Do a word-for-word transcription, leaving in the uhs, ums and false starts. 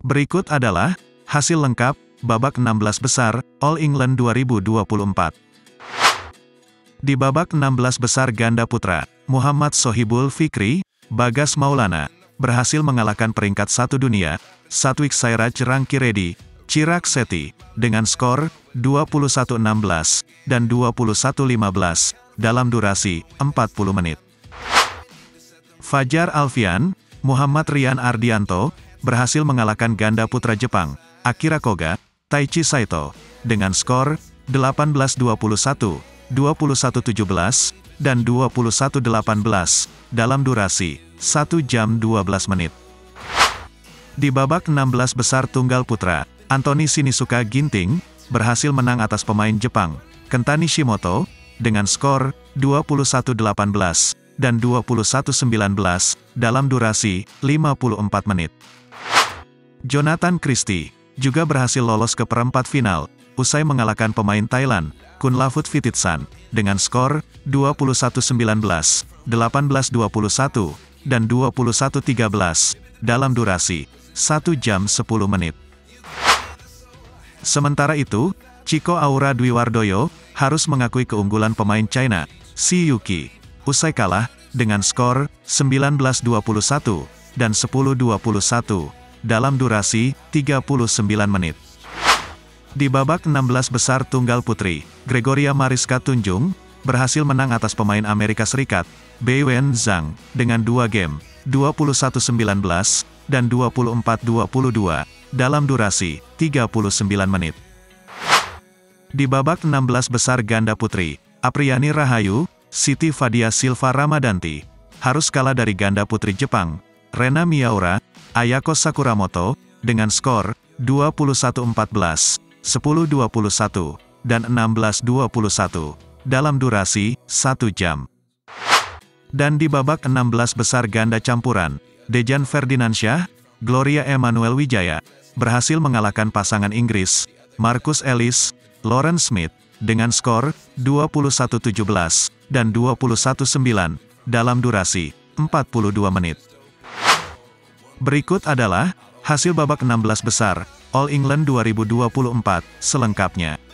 Berikut adalah hasil lengkap babak enam belas besar All England dua ribu dua puluh empat. Di babak enam belas besar ganda putra, Muhammad Sohibul Fikri, Bagas Maulana, berhasil mengalahkan peringkat satu dunia, Satwik Sankar Rankireddy, Chirag Shetty, dengan skor dua puluh satu enam belas dan dua puluh satu lima belas dalam durasi empat puluh menit. Fajar Alfian, Muhammad Rian Ardianto, berhasil mengalahkan ganda putra Jepang, Akira Koga, Taichi Saito, dengan skor delapan belas dua puluh satu, dua puluh satu tujuh belas, dan dua puluh satu delapan belas, dalam durasi satu jam dua belas menit. Di babak enam belas besar tunggal putra, Anthony Sinisuka Ginting, berhasil menang atas pemain Jepang, Kentani Shimoto, dengan skor dua puluh satu delapan belas, dan dua puluh satu sembilan belas, dalam durasi lima puluh empat menit. Jonathan Christie juga berhasil lolos ke perempat final, usai mengalahkan pemain Thailand, Kunlavut Vitidsarn, dengan skor dua puluh satu sembilan belas, delapan belas dua puluh satu, dan dua puluh satu tiga belas, dalam durasi satu jam sepuluh menit. Sementara itu, Chico Aura Dwiwardoyo harus mengakui keunggulan pemain China, Si Yuqi, usai kalah dengan skor sembilan belas dua puluh satu dan sepuluh dua puluh satu. Dalam durasi tiga puluh sembilan menit. Di babak enam belas besar tunggal putri, Gregoria Mariska Tunjung berhasil menang atas pemain Amerika Serikat, Bei Wen Zhang, dengan dua game, dua puluh satu sembilan belas dan dua puluh empat dua puluh dua, dalam durasi tiga puluh sembilan menit. Di babak enam belas besar ganda putri, Apriyani Rahayu, Siti Fadia Silva Ramadanti, harus kalah dari ganda putri Jepang, Rena Miaura, Ayako Sakuramoto, dengan skor dua puluh satu empat belas, sepuluh dua puluh satu, dan enam belas dua puluh satu, dalam durasi satu jam. Dan di babak enam belas besar ganda campuran, Dejan Ferdinansyah, Gloria Emanuelle Widjaja, berhasil mengalahkan pasangan Inggris, Marcus Ellis, Lauren Smith, dengan skor dua puluh satu tujuh belas, dan dua puluh satu sembilan, dalam durasi empat puluh dua menit. Berikut adalah hasil babak enam belas besar All England dua ribu dua puluh empat selengkapnya.